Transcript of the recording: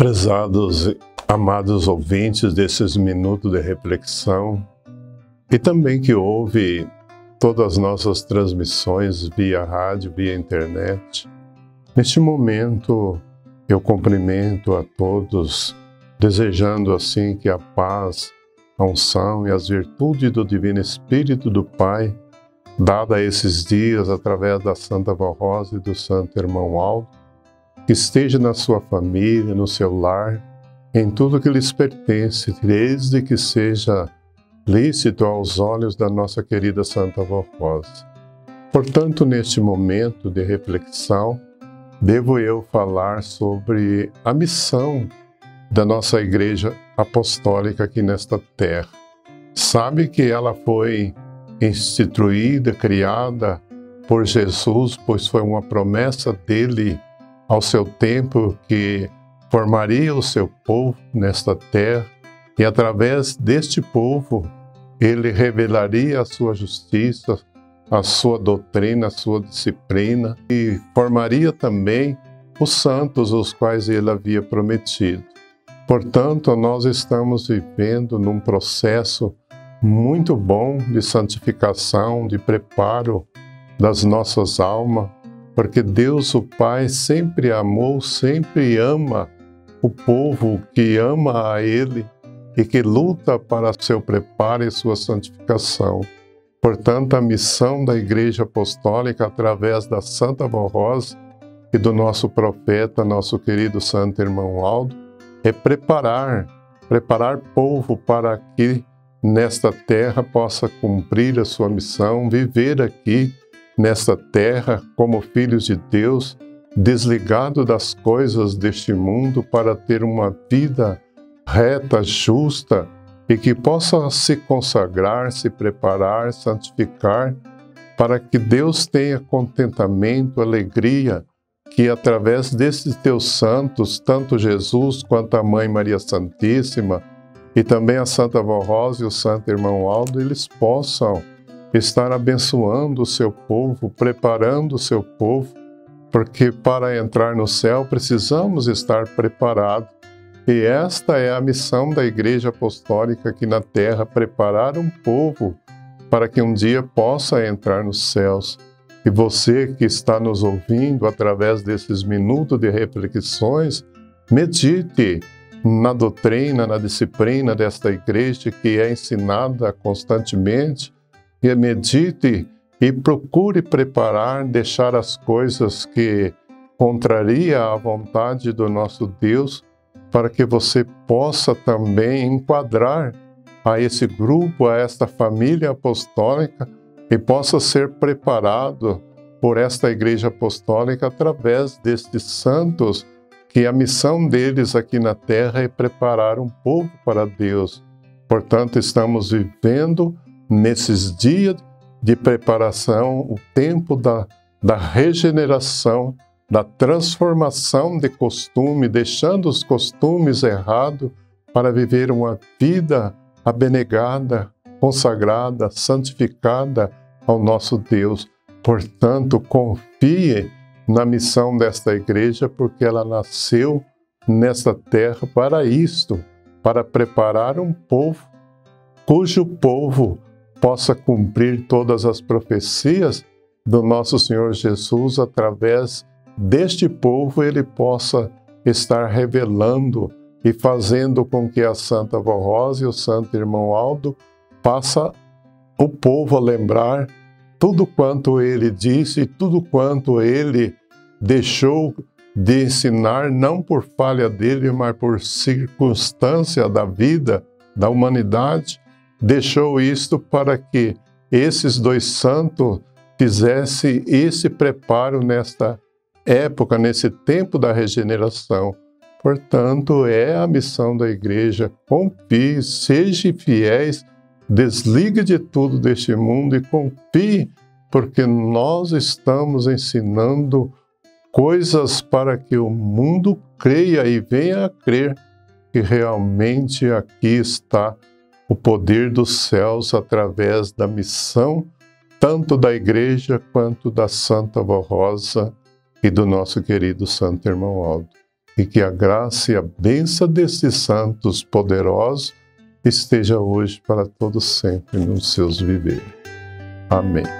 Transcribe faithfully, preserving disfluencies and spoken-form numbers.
Prezados, amados ouvintes desses minutos de reflexão, e também que ouve todas as nossas transmissões via rádio, via internet, neste momento eu cumprimento a todos, desejando assim que a paz, a unção e as virtudes do Divino Espírito do Pai, dada a esses dias através da Santa Vó Rosa e do Santo Irmão Aldo, que esteja na sua família, no seu lar, em tudo que lhes pertence, desde que seja lícito aos olhos da nossa querida Santa Vó Rosa. Portanto, neste momento de reflexão, devo eu falar sobre a missão da nossa Igreja Apostólica aqui nesta terra. Sabe que ela foi instituída, criada por Jesus, pois foi uma promessa dele ao seu tempo, que formaria o seu povo nesta terra, e através deste povo, ele revelaria a sua justiça, a sua doutrina, a sua disciplina, e formaria também os santos, os quais ele havia prometido. Portanto, nós estamos vivendo num processo muito bom de santificação, de preparo das nossas almas, porque Deus, o Pai, sempre amou, sempre ama o povo que ama a Ele e que luta para seu preparo e sua santificação. Portanto, a missão da Igreja Apostólica, através da Santa Vó Rosa e do nosso profeta, nosso querido Santo Irmão Aldo, é preparar, preparar povo para que nesta terra possa cumprir a sua missão, viver aqui, nesta terra, como filhos de Deus, desligado das coisas deste mundo, para ter uma vida reta, justa, e que possa se consagrar, se preparar, santificar, para que Deus tenha contentamento, alegria, que através desses teus santos, tanto Jesus quanto a Mãe Maria Santíssima, e também a Santa Vó Rosa e o Santo Irmão Aldo, eles possam estar abençoando o seu povo, preparando o seu povo, porque para entrar no céu precisamos estar preparados. E esta é a missão da Igreja Apostólica aqui na terra, preparar um povo para que um dia possa entrar nos céus. E você que está nos ouvindo através desses minutos de reflexões, medite na doutrina, na disciplina desta igreja que é ensinada constantemente, e medite e procure preparar, deixar as coisas que contraria à vontade do nosso Deus, para que você possa também enquadrar a esse grupo, a esta família apostólica, e possa ser preparado por esta Igreja Apostólica através destes santos, que a missão deles aqui na terra é preparar um povo para Deus. Portanto, estamos vivendo nesses dias de preparação, o tempo da, da regeneração, da transformação de costume, deixando os costumes errados para viver uma vida abnegada, consagrada, santificada ao nosso Deus. Portanto, confie na missão desta igreja, porque ela nasceu nesta terra para isto, para preparar um povo, cujo povo possa cumprir todas as profecias do nosso Senhor Jesus. Através deste povo, ele possa estar revelando e fazendo com que a Santa Vó Rosa e o Santo Irmão Aldo faça o povo a lembrar tudo quanto ele disse e tudo quanto ele deixou de ensinar, não por falha dele, mas por circunstância da vida, da humanidade. Deixou isto para que esses dois santos fizessem esse preparo nesta época, nesse tempo da regeneração. Portanto, é a missão da igreja. Confie, seja fiéis, desligue de tudo deste mundo e confie, porque nós estamos ensinando coisas para que o mundo creia e venha a crer que realmente aqui está o poder dos céus através da missão, tanto da Igreja quanto da Santa Vó Rosa e do nosso querido Santo Irmão Aldo. e que a graça e a bênção destes santos poderosos esteja hoje para todos sempre nos seus viver. Amém.